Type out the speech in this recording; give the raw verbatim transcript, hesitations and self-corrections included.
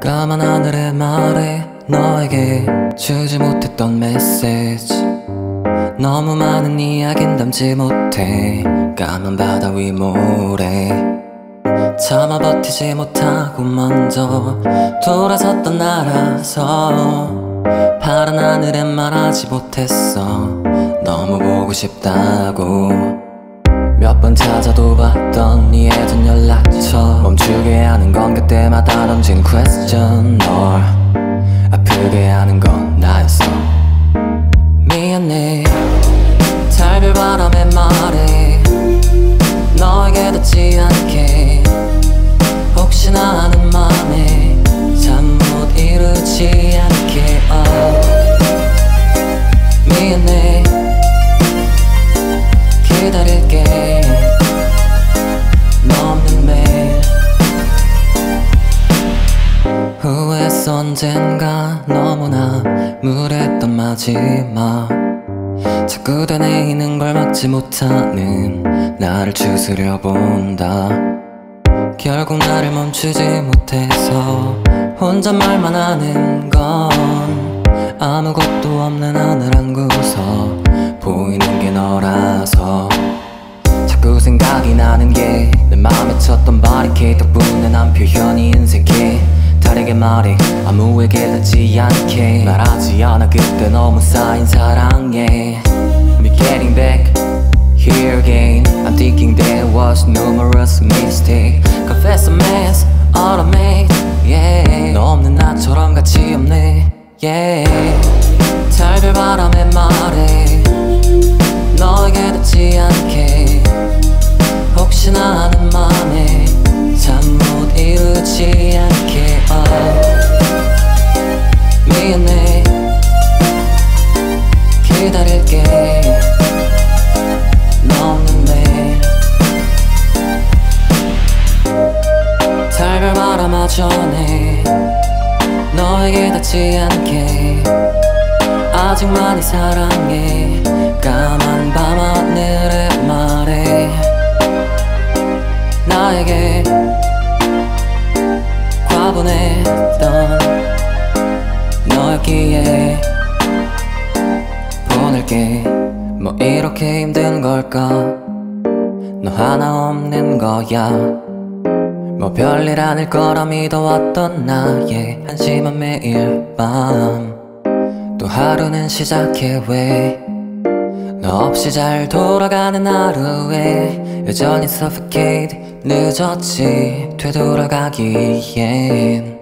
까만 하늘의 말에 너에게 주지 못했던 메시지, 너무 많은 이야긴 담지 못해. 까만 바다 위 모래 참아 버티지 못하고 먼저 돌아섰던 나라서 파란 하늘에 말하지 못했어. 너무 보고 싶다고 몇 번 찾아도 봤던 네 예전 연락처, 멈추게 하는 건 그때마다 던진 question. 널 아프게 하는 건 나였어. 미안해 달별 바람에 말해 너에게 닿지 않게. 혹시나 하는 맘에 잠 못 이루지 않게. oh. 미안해 기다릴게. 너 없는 매일 후회했어. 언젠가 너무나 무례했던 마지막, 자꾸 되뇌이는 걸 막지 못하는 나를 추스려 본다. 결국 나를 멈추지 못해서 혼자 말만 하는 건 아무것도 없는 하늘 한 구석 보이는 게 너라서. 자꾸 생각이 나는 게 내 맘에 쳤던 바리케이드 덕분에 난 표현이 인색해. 다르게 말해 아무에게 닿지 않게. 말하지 않아 그때 너무 쌓인 사랑에. Me getting back here again. I'm thinking there was numerous mistakes. Confess a mess, all I made, yeah. 너 없는 나처럼 같이 없네, yeah. 달별 바람에 말해 너에게 닿지 않게. 혹시나 하는 맘에 잠 못 이루지 않게. oh. 미안해 기다릴게. 너 없는 매일 달별 바람아 전에 너에게 닿지 않게. 아직 많이 사랑해 까만 밤하늘의 말에 나에게 과분했던 너였기에 보낼게. 뭐 이렇게 힘든 걸까. 너 하나 없는 거야. 뭐 별일 아닐 거라 믿어왔던 나의 한심한 매일 밤, 또 하루는 시작해. 왜 너 없이 잘 돌아가는 하루에 여전히 suffocate. 늦었지 되돌아가기엔.